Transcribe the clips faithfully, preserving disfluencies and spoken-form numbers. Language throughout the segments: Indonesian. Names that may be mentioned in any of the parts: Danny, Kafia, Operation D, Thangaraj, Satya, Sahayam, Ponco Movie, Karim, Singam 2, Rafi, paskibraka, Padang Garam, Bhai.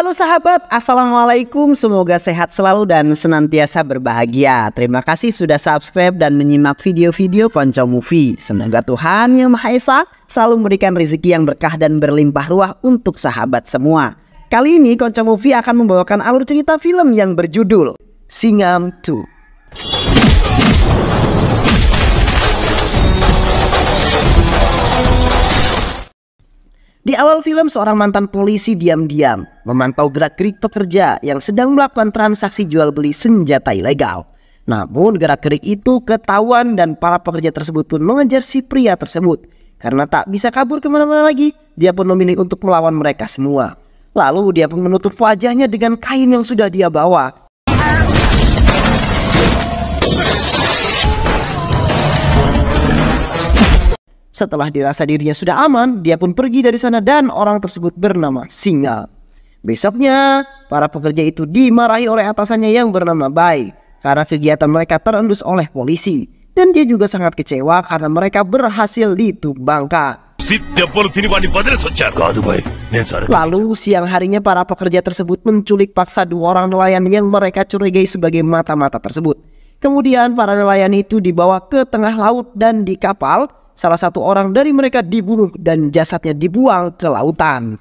Halo sahabat, assalamualaikum, semoga sehat selalu dan senantiasa berbahagia. Terima kasih sudah subscribe dan menyimak video-video Ponco Movie. Semoga Tuhan Yang Maha Esa selalu memberikan rezeki yang berkah dan berlimpah ruah untuk sahabat semua. Kali ini Ponco Movie akan membawakan alur cerita film yang berjudul Singam dua. Di awal film, seorang mantan polisi diam-diam memantau gerak-gerik pekerja yang sedang melakukan transaksi jual-beli senjata ilegal. Namun gerak-gerik itu ketahuan dan para pekerja tersebut pun mengejar si pria tersebut. Karena tak bisa kabur kemana-mana lagi, dia pun memilih untuk melawan mereka semua. Lalu dia pun menutup wajahnya dengan kain yang sudah dia bawa. Setelah dirasa dirinya sudah aman, dia pun pergi dari sana dan orang tersebut bernama Singa. Besoknya, para pekerja itu dimarahi oleh atasannya yang bernama Bhai karena kegiatan mereka terendus oleh polisi. Dan dia juga sangat kecewa karena mereka berhasil ditubangkan. Lalu siang harinya para pekerja tersebut menculik paksa dua orang nelayan yang mereka curigai sebagai mata-mata tersebut. Kemudian para nelayan itu dibawa ke tengah laut dan di kapal. Salah satu orang dari mereka dibunuh dan jasadnya dibuang ke lautan.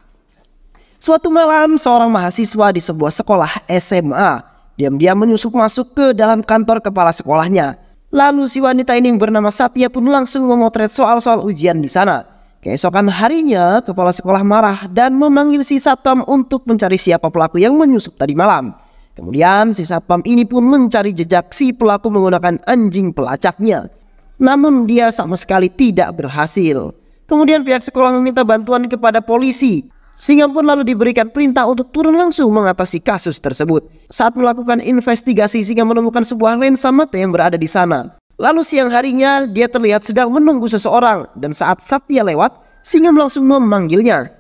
Suatu malam, seorang mahasiswa di sebuah sekolah S M A diam-diam menyusup masuk ke dalam kantor kepala sekolahnya. Lalu si wanita ini bernama Satya pun langsung memotret soal-soal ujian di sana. Keesokan harinya, kepala sekolah marah dan memanggil si satpam untuk mencari siapa pelaku yang menyusup tadi malam. Kemudian si satpam ini pun mencari jejak si pelaku menggunakan anjing pelacaknya. Namun dia sama sekali tidak berhasil. Kemudian pihak sekolah meminta bantuan kepada polisi. Singam pun lalu diberikan perintah untuk turun langsung mengatasi kasus tersebut. Saat melakukan investigasi, Singam menemukan sebuah lensa mata yang berada di sana. Lalu siang harinya dia terlihat sedang menunggu seseorang. Dan saat Satya lewat, Singam langsung memanggilnya.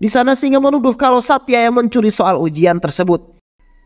Di sana Singam menuduh kalau Satya yang mencuri soal ujian tersebut.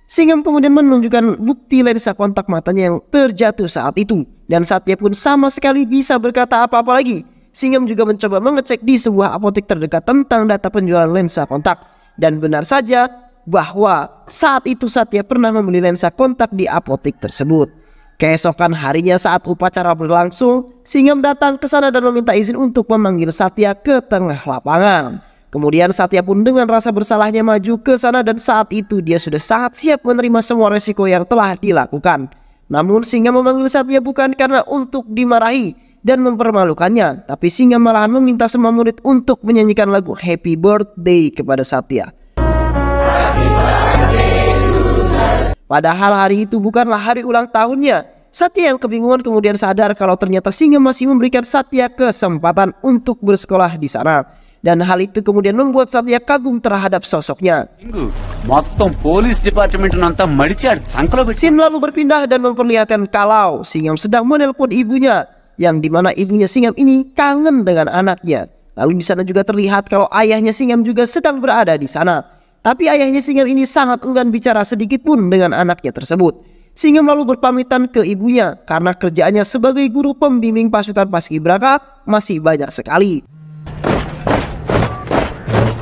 Singam kemudian menunjukkan bukti lensa kontak matanya yang terjatuh saat itu. Dan Satya pun sama sekali bisa berkata apa-apa lagi. Singam juga mencoba mengecek di sebuah apotek terdekat tentang data penjualan lensa kontak. Dan benar saja bahwa saat itu Satya pernah membeli lensa kontak di apotek tersebut. Keesokan harinya saat upacara berlangsung, Singam datang ke sana dan meminta izin untuk memanggil Satya ke tengah lapangan. Kemudian Satya pun dengan rasa bersalahnya maju ke sana dan saat itu dia sudah sangat siap menerima semua resiko yang telah dilakukan. Namun Singam memanggil Satya bukan karena untuk dimarahi dan mempermalukannya, tapi Singam malahan meminta semua murid untuk menyanyikan lagu Happy Birthday kepada Satya. Padahal hari itu bukanlah hari ulang tahunnya. Satya yang kebingungan kemudian sadar kalau ternyata Singam masih memberikan Satya kesempatan untuk bersekolah di sana. Dan hal itu kemudian membuat Satya kagum terhadap sosoknya. Sin lalu berpindah dan memperlihatkan kalau Singam sedang menelpon ibunya, yang dimana ibunya Singam ini kangen dengan anaknya. Lalu di sana juga terlihat kalau ayahnya Singam juga sedang berada di sana. Tapi ayahnya Singam ini sangat enggan bicara sedikit pun dengan anaknya tersebut. Singam lalu berpamitan ke ibunya karena kerjaannya sebagai guru pembimbing pasukan paskibraka masih banyak sekali.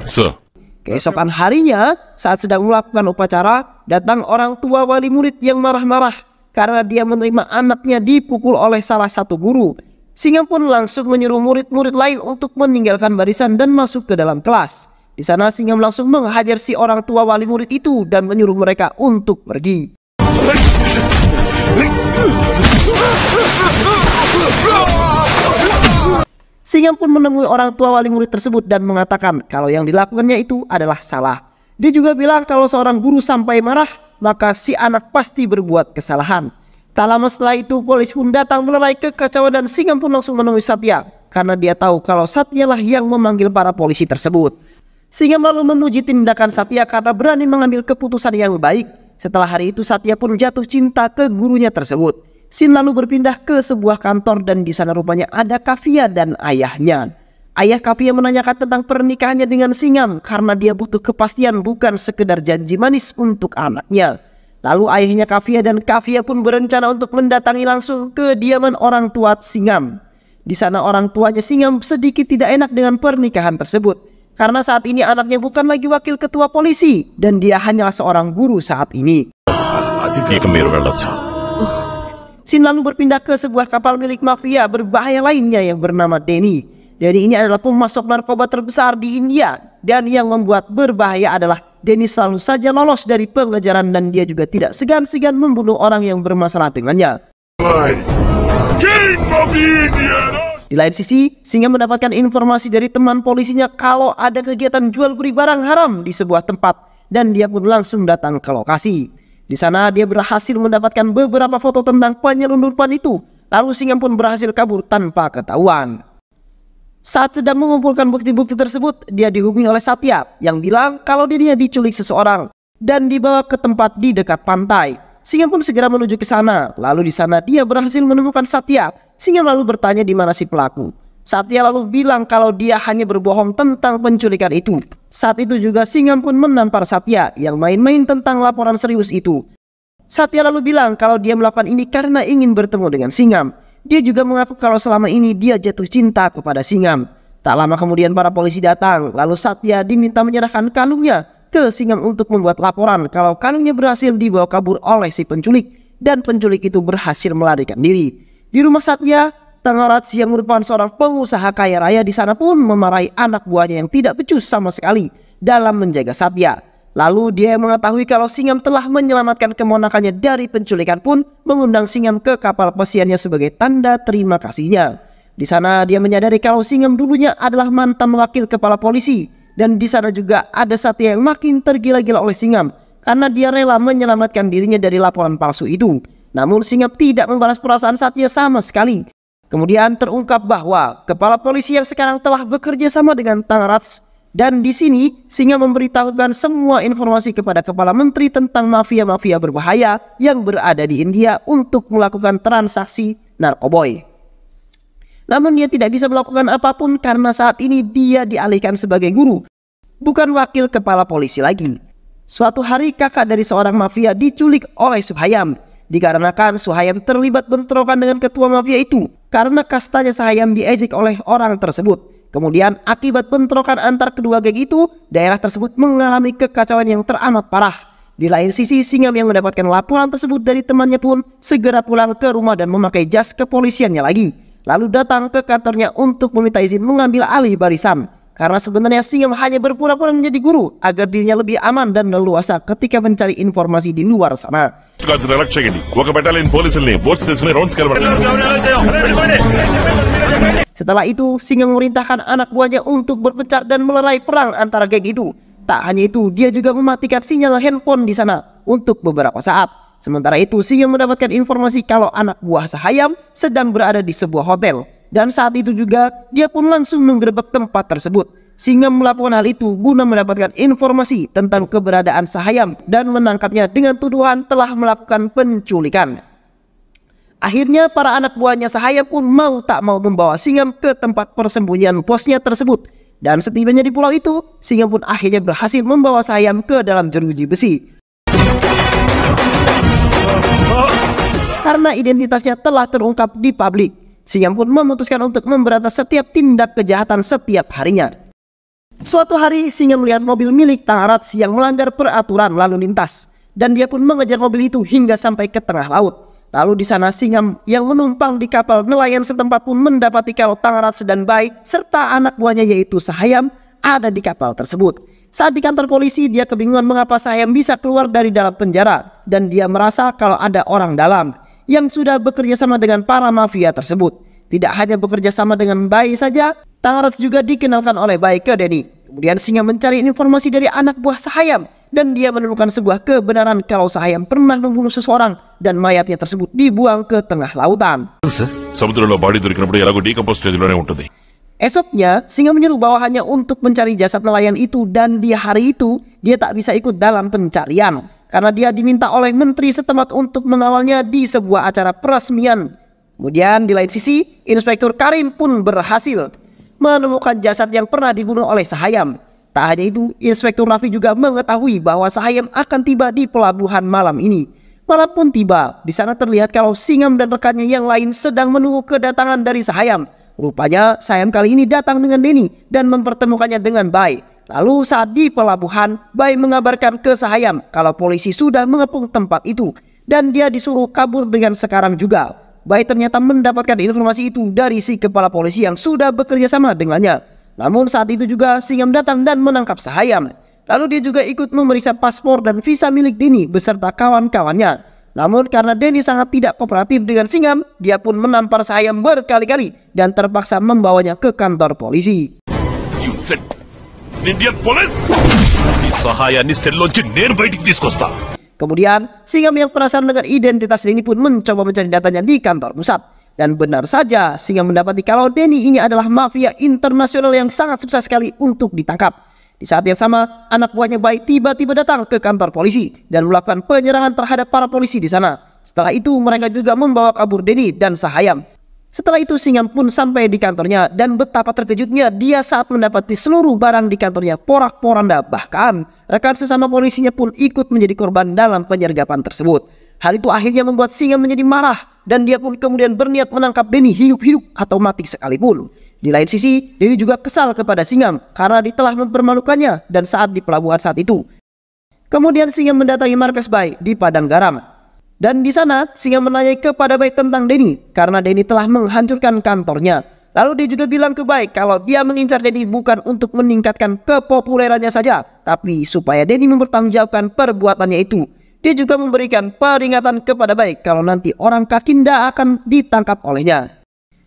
So. Keesokan harinya saat sedang melakukan upacara, datang orang tua wali murid yang marah-marah karena dia menerima anaknya dipukul oleh salah satu guru. Singam pun langsung menyuruh murid-murid lain untuk meninggalkan barisan dan masuk ke dalam kelas. Di sana Singam langsung menghajar si orang tua wali murid itu dan menyuruh mereka untuk pergi. Singam pun menemui orang tua wali murid tersebut dan mengatakan kalau yang dilakukannya itu adalah salah. Dia juga bilang kalau seorang guru sampai marah, maka si anak pasti berbuat kesalahan. Tak lama setelah itu polisi pun datang melerai kekacauan dan Singam pun langsung menemui Satya karena dia tahu kalau Satya lah yang memanggil para polisi tersebut. Singam lalu memuji tindakan Satya karena berani mengambil keputusan yang baik. Setelah hari itu Satya pun jatuh cinta ke gurunya tersebut. Sin lalu berpindah ke sebuah kantor dan di sana rupanya ada Kafia dan ayahnya. Ayah Kafia menanyakan tentang pernikahannya dengan Singam karena dia butuh kepastian bukan sekedar janji manis untuk anaknya. Lalu ayahnya Kafia dan Kafia pun berencana untuk mendatangi langsung kediaman orang tua Singam. Di sana orang tuanya Singam sedikit tidak enak dengan pernikahan tersebut. Karena saat ini anaknya bukan lagi wakil ketua polisi dan dia hanyalah seorang guru saat ini. Shin lalu berpindah ke sebuah kapal milik mafia berbahaya lainnya yang bernama Danny. Danny ini adalah pemasok narkoba terbesar di India, dan yang membuat berbahaya adalah Danny selalu saja lolos dari pengejaran dan dia juga tidak segan-segan membunuh orang yang bermasalah dengannya. Di lain sisi, Singam mendapatkan informasi dari teman polisinya kalau ada kegiatan jual beli barang haram di sebuah tempat, dan dia pun langsung datang ke lokasi. Di sana dia berhasil mendapatkan beberapa foto tentang penyelundupan itu, lalu Singam pun berhasil kabur tanpa ketahuan. Saat sedang mengumpulkan bukti-bukti tersebut, dia dihubungi oleh Satya yang bilang kalau dirinya diculik seseorang dan dibawa ke tempat di dekat pantai. Singam pun segera menuju ke sana, lalu di sana dia berhasil menemukan Satya. Singam lalu bertanya di mana si pelaku. Satya lalu bilang kalau dia hanya berbohong tentang penculikan itu. Saat itu juga Singam pun menampar Satya yang main-main tentang laporan serius itu. Satya lalu bilang kalau dia melakukan ini karena ingin bertemu dengan Singam. Dia juga mengaku kalau selama ini dia jatuh cinta kepada Singam. Tak lama kemudian para polisi datang, lalu Satya diminta menyerahkan kalungnya ke Singam untuk membuat laporan kalau kalungnya berhasil dibawa kabur oleh si penculik, dan penculik itu berhasil melarikan diri. Di rumah Satya, Thangaraj yang merupakan seorang pengusaha kaya raya di sana pun memarahi anak buahnya yang tidak becus sama sekali dalam menjaga Satya. Lalu dia yang mengetahui kalau Singam telah menyelamatkan keponakannya dari penculikan pun mengundang Singam ke kapal pesiarnya sebagai tanda terima kasihnya. Di sana dia menyadari kalau Singam dulunya adalah mantan wakil kepala polisi, dan di sana juga ada Satya yang makin tergila-gila oleh Singam karena dia rela menyelamatkan dirinya dari laporan palsu itu. Namun Singam tidak membalas perasaan Satya sama sekali. Kemudian terungkap bahwa kepala polisi yang sekarang telah bekerja sama dengan Thangaraj, dan di sini Singam memberitahukan semua informasi kepada kepala menteri tentang mafia-mafia berbahaya yang berada di India untuk melakukan transaksi narkoboy. Namun dia tidak bisa melakukan apapun karena saat ini dia dialihkan sebagai guru, bukan wakil kepala polisi lagi. Suatu hari kakak dari seorang mafia diculik oleh Sahayam. Dikarenakan Sahayam terlibat bentrokan dengan ketua mafia itu karena kastanya Sahayam diejek oleh orang tersebut. Kemudian akibat bentrokan antar kedua geng itu, daerah tersebut mengalami kekacauan yang teramat parah. Di lain sisi, Singam yang mendapatkan laporan tersebut dari temannya pun segera pulang ke rumah dan memakai jas kepolisiannya lagi. Lalu datang ke kantornya untuk meminta izin mengambil alih barisan. Karena sebenarnya Singam hanya berpura-pura menjadi guru agar dirinya lebih aman dan leluasa ketika mencari informasi di luar sana. Setelah itu, Singam memerintahkan anak buahnya untuk berpencar dan melerai perang antara geng itu. Tak hanya itu, dia juga mematikan sinyal handphone di sana untuk beberapa saat. Sementara itu, Singam mendapatkan informasi kalau anak buah Sahayam sedang berada di sebuah hotel. Dan saat itu juga dia pun langsung menggerebek tempat tersebut. Singam melakukan hal itu guna mendapatkan informasi tentang keberadaan Sahayam dan menangkapnya dengan tuduhan telah melakukan penculikan. Akhirnya para anak buahnya Sahayam pun mau tak mau membawa Singam ke tempat persembunyian bosnya tersebut. Dan setibanya di pulau itu, Singam pun akhirnya berhasil membawa Sahayam ke dalam jeruji besi. Karena identitasnya telah terungkap di publik, Singam pun memutuskan untuk memberantas setiap tindak kejahatan setiap harinya. Suatu hari Singam melihat mobil milik Thangaraj yang melanggar peraturan lalu lintas, dan dia pun mengejar mobil itu hingga sampai ke tengah laut. Lalu di sana Singam yang menumpang di kapal nelayan setempat pun mendapati kalau Thangaraj dan Bhai serta anak buahnya yaitu Sahayam ada di kapal tersebut. Saat di kantor polisi dia kebingungan mengapa Sahayam bisa keluar dari dalam penjara, dan dia merasa kalau ada orang dalam yang sudah bekerja sama dengan para mafia tersebut. Tidak hanya bekerja sama dengan Bhai saja, Thangaraj juga dikenalkan oleh Bhai ke Danny. Kemudian Singam mencari informasi dari anak buah Sahayam, dan dia menemukan sebuah kebenaran kalau Sahayam pernah membunuh seseorang dan mayatnya tersebut dibuang ke tengah lautan. Esoknya Singam menyuruh bawahannya untuk mencari jasad nelayan itu, dan di hari itu dia tak bisa ikut dalam pencarian karena dia diminta oleh menteri setempat untuk mengawalnya di sebuah acara peresmian. Kemudian di lain sisi, Inspektur Karim pun berhasil menemukan jasad yang pernah dibunuh oleh Sahayam. Tak hanya itu, Inspektur Rafi juga mengetahui bahwa Sahayam akan tiba di pelabuhan malam ini. Malam pun tiba. Di sana terlihat kalau Singam dan rekannya yang lain sedang menunggu kedatangan dari Sahayam. Rupanya Sahayam kali ini datang dengan Danny dan mempertemukannya dengan Bhai. Lalu saat di pelabuhan, Bhai mengabarkan ke Sahayam kalau polisi sudah mengepung tempat itu dan dia disuruh kabur dengan sekarang juga. Bhai ternyata mendapatkan informasi itu dari si kepala polisi yang sudah bekerja sama dengannya. Namun saat itu juga Singam datang dan menangkap Sahayam. Lalu dia juga ikut memeriksa paspor dan visa milik Danny beserta kawan-kawannya. Namun karena Danny sangat tidak kooperatif dengan Singam, dia pun menampar Sahayam berkali-kali dan terpaksa membawanya ke kantor polisi. You said Indian police. Kemudian, Singam yang penasaran dengan identitas Danny pun mencoba mencari datanya di kantor pusat. Dan benar saja, Singam mendapati kalau Danny ini adalah mafia internasional yang sangat susah sekali untuk ditangkap. Di saat yang sama, anak buahnya Bhai tiba-tiba datang ke kantor polisi dan melakukan penyerangan terhadap para polisi di sana. Setelah itu, mereka juga membawa kabur Danny dan Sahayam. Setelah itu Singam pun sampai di kantornya dan betapa terkejutnya dia saat mendapati seluruh barang di kantornya porak-poranda. Bahkan rekan sesama polisinya pun ikut menjadi korban dalam penyergapan tersebut. Hal itu akhirnya membuat Singam menjadi marah dan dia pun kemudian berniat menangkap Danny hidup-hidup atau mati sekalipun. Di lain sisi Danny juga kesal kepada Singam karena dia telah mempermalukannya dan saat di pelabuhan saat itu. Kemudian Singam mendatangi markas Bhai di Padang Garam. Dan di sana Singam menanyai kepada Bhai tentang Danny karena Danny telah menghancurkan kantornya. Lalu dia juga bilang ke Bhai kalau dia mengincar Danny bukan untuk meningkatkan kepopulerannya saja, tapi supaya Danny mempertanggungjawabkan perbuatannya itu. Dia juga memberikan peringatan kepada Bhai kalau nanti orang Kakinda akan ditangkap olehnya.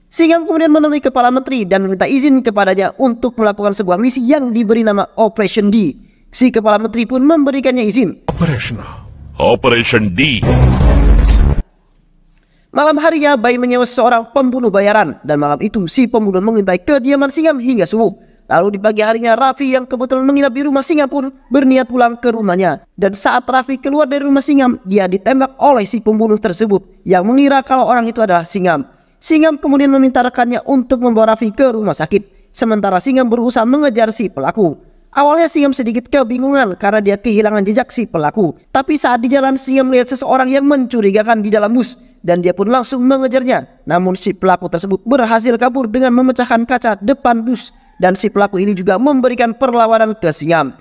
Singam kemudian menemui kepala menteri dan meminta izin kepadanya untuk melakukan sebuah misi yang diberi nama Operation D. Si kepala menteri pun memberikannya izin. Operational. Operation D. Malam harinya Bhai menyewa seorang pembunuh bayaran dan malam itu si pembunuh mengintai kediaman Singam hingga subuh. Lalu di pagi harinya Rafi yang kebetulan menginap di rumah Singam pun berniat pulang ke rumahnya. Dan saat Rafi keluar dari rumah Singam, dia ditembak oleh si pembunuh tersebut yang mengira kalau orang itu adalah Singam. Singam kemudian meminta rekannya untuk membawa Rafi ke rumah sakit, sementara Singam berusaha mengejar si pelaku. Awalnya Singam sedikit kebingungan karena dia kehilangan jejak si pelaku. Tapi saat di jalan Singam melihat seseorang yang mencurigakan di dalam bus dan dia pun langsung mengejarnya. Namun si pelaku tersebut berhasil kabur dengan memecahkan kaca depan bus dan si pelaku ini juga memberikan perlawanan ke Singam.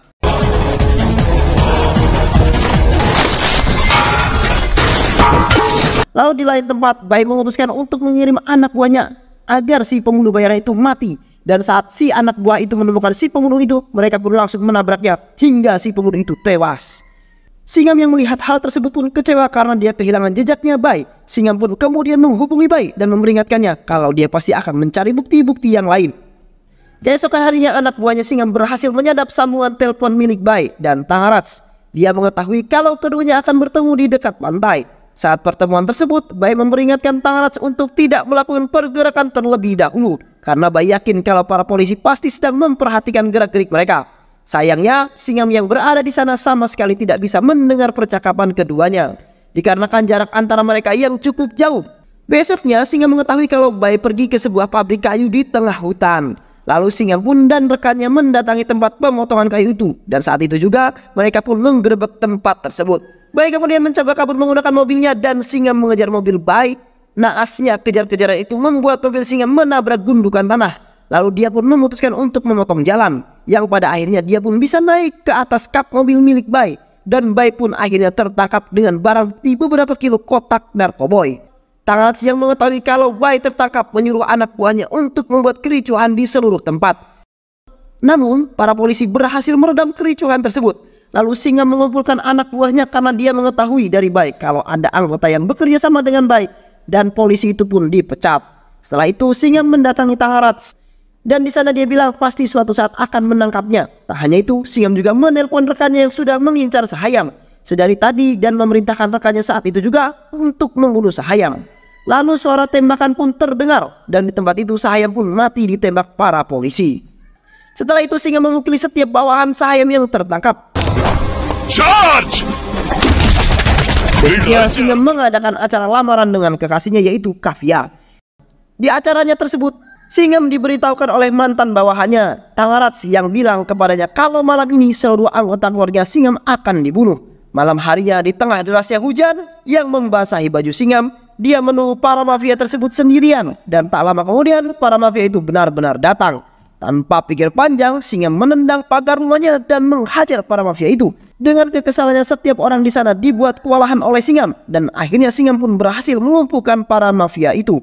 Lalu di lain tempat Bhai memutuskan untuk mengirim anak buahnya agar si pembunuh bayaran itu mati. Dan saat si anak buah itu menemukan si pembunuh itu, mereka pun langsung menabraknya hingga si pembunuh itu tewas. Singam yang melihat hal tersebut pun kecewa karena dia kehilangan jejaknya Bhai. Singam pun kemudian menghubungi Bhai dan memperingatkannya kalau dia pasti akan mencari bukti-bukti yang lain. Keesokan harinya anak buahnya Singam berhasil menyadap sambungan telepon milik Bhai dan Thangaraj. Dia mengetahui kalau keduanya akan bertemu di dekat pantai. Saat pertemuan tersebut, Bhai memperingatkan Thangaraj untuk tidak melakukan pergerakan terlebih dahulu karena Bhai yakin kalau para polisi pasti sedang memperhatikan gerak-gerik mereka. Sayangnya, Singam yang berada di sana sama sekali tidak bisa mendengar percakapan keduanya dikarenakan jarak antara mereka yang cukup jauh. Besoknya, Singam mengetahui kalau Bhai pergi ke sebuah pabrik kayu di tengah hutan. Lalu Singam pun dan rekannya mendatangi tempat pemotongan kayu itu dan saat itu juga mereka pun menggerebek tempat tersebut. Bhai kemudian mencoba kabur menggunakan mobilnya dan Singam mengejar mobil Bhai. Naasnya kejar-kejaran itu membuat mobil Singam menabrak gundukan tanah. Lalu dia pun memutuskan untuk memotong jalan, yang pada akhirnya dia pun bisa naik ke atas kap mobil milik Bhai. Dan Bhai pun akhirnya tertangkap dengan barang bukti beberapa kilo kotak narkoboy. Thangaraj yang mengetahui kalau Bhai tertangkap menyuruh anak buahnya untuk membuat kericuhan di seluruh tempat. Namun para polisi berhasil meredam kericuhan tersebut. Lalu Singam mengumpulkan anak buahnya karena dia mengetahui dari Bhai kalau ada anggota yang bekerja sama dengan Bhai dan polisi itu pun dipecat. Setelah itu Singam mendatangi Thangaraj dan di sana dia bilang pasti suatu saat akan menangkapnya. Tak hanya itu, Singam juga menelpon rekannya yang sudah mengincar Sahayam sedari tadi dan memerintahkan rekannya saat itu juga untuk membunuh Sahayam. Lalu suara tembakan pun terdengar dan di tempat itu Sahayam pun mati ditembak para polisi. Setelah itu Singam memukuli setiap bawahan Sahayam yang tertangkap. Charge! Besoknya Singam mengadakan acara lamaran dengan kekasihnya yaitu Kafia. Di acaranya tersebut Singam diberitahukan oleh mantan bawahannya Thangaraj yang bilang kepadanya kalau malam ini seluruh anggota keluarga Singam akan dibunuh. Malam harinya di tengah derasnya hujan yang membasahi baju Singam, dia menunggu para mafia tersebut sendirian. Dan tak lama kemudian para mafia itu benar-benar datang. Tanpa pikir panjang, Singam menendang pagar rumahnya dan menghajar para mafia itu. Dengan kekesalannya, setiap orang di sana dibuat kewalahan oleh Singam, dan akhirnya Singam pun berhasil melumpuhkan para mafia itu.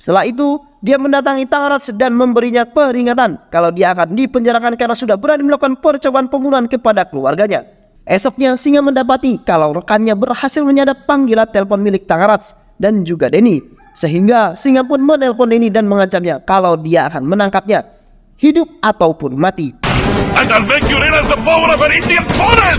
Setelah itu, dia mendatangi Thangaraj dan memberinya peringatan kalau dia akan dipenjarakan karena sudah berani melakukan percobaan pembunuhan kepada keluarganya. Esoknya, Singam mendapati kalau rekannya berhasil menyadap panggilan telepon milik Thangaraj dan juga Danny. Sehingga Singam pun menelpon Danny dan mengancamnya kalau dia akan menangkapnya, hidup ataupun mati.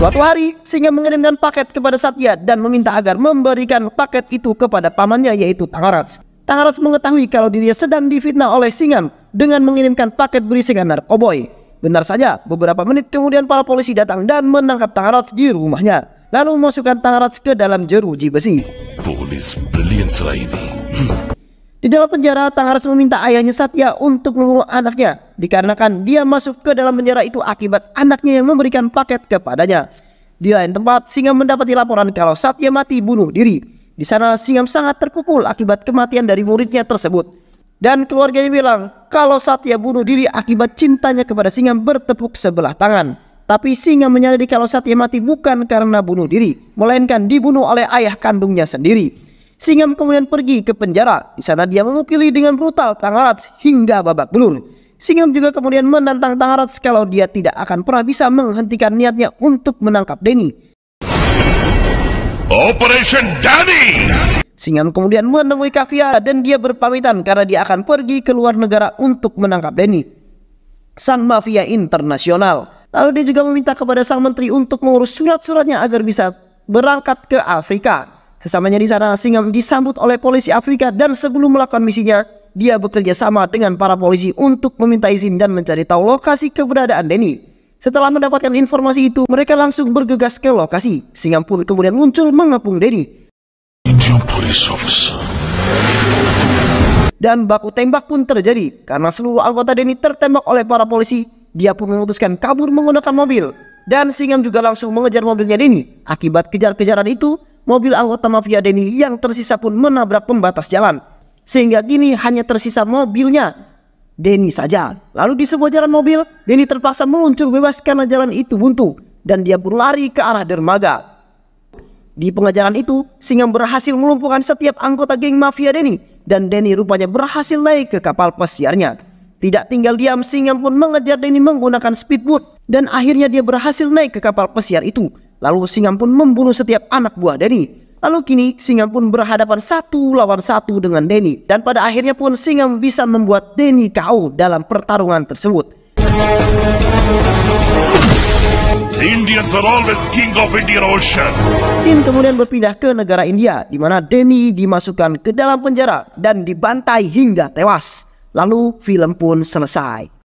Suatu hari, Singam mengirimkan paket kepada Satya dan meminta agar memberikan paket itu kepada pamannya, yaitu Thangaraj. Thangaraj mengetahui kalau dirinya sedang difitnah oleh Singam dengan mengirimkan paket berisikan narkoboy. Benar saja, beberapa menit kemudian para polisi datang dan menangkap Thangaraj di rumahnya, lalu memasukkan Thangaraj ke dalam jeruji besi. Polis brilliant sekali. Di dalam penjara, Thangaraj meminta ayahnya Satya untuk membunuh anaknya, dikarenakan dia masuk ke dalam penjara itu akibat anaknya yang memberikan paket kepadanya. Di lain tempat, Singam mendapati laporan kalau Satya mati bunuh diri. Di sana, Singam sangat terpukul akibat kematian dari muridnya tersebut. Dan keluarganya bilang kalau Satya bunuh diri akibat cintanya kepada Singam bertepuk sebelah tangan. Tapi Singam menyadari kalau Satya mati bukan karena bunuh diri, melainkan dibunuh oleh ayah kandungnya sendiri. Singam kemudian pergi ke penjara. Di sana dia memukuli dengan brutal Thangaraj hingga babak belur. Singam juga kemudian menantang Thangaraj kalau dia tidak akan pernah bisa menghentikan niatnya untuk menangkap Danny. Operation Danny. Singam kemudian menemui Kafia dan dia berpamitan karena dia akan pergi ke luar negara untuk menangkap Danny, sang mafia internasional. Lalu dia juga meminta kepada sang menteri untuk mengurus surat-suratnya agar bisa berangkat ke Afrika. Sesamanya di sana, Singam disambut oleh polisi Afrika dan sebelum melakukan misinya, dia bekerja sama dengan para polisi untuk meminta izin dan mencari tahu lokasi keberadaan Danny. Setelah mendapatkan informasi itu, mereka langsung bergegas ke lokasi. Singam pun kemudian muncul mengepung Danny. Dan baku tembak pun terjadi. Karena seluruh anggota Danny tertembak oleh para polisi, dia pun memutuskan kabur menggunakan mobil. Dan Singam juga langsung mengejar mobilnya Danny. Akibat kejar-kejaran itu, mobil anggota mafia Danny yang tersisa pun menabrak pembatas jalan. Sehingga kini hanya tersisa mobilnya Danny saja. Lalu di sebuah jalan mobil, Danny terpaksa meluncur bebas karena jalan itu buntu, dan dia pun lari ke arah dermaga. Di pengejaran itu, Singam berhasil melumpuhkan setiap anggota geng mafia Danny, dan Danny rupanya berhasil naik ke kapal pesiarnya. Tidak tinggal diam, Singam pun mengejar Danny menggunakan speedboat, dan akhirnya dia berhasil naik ke kapal pesiar itu. Lalu Singam pun membunuh setiap anak buah Danny. Lalu kini Singam pun berhadapan satu lawan satu dengan Danny. Dan pada akhirnya pun Singam bisa membuat Danny K O dalam pertarungan tersebut. Scene kemudian berpindah ke negara India, di mana Danny dimasukkan ke dalam penjara dan dibantai hingga tewas. Lalu film pun selesai.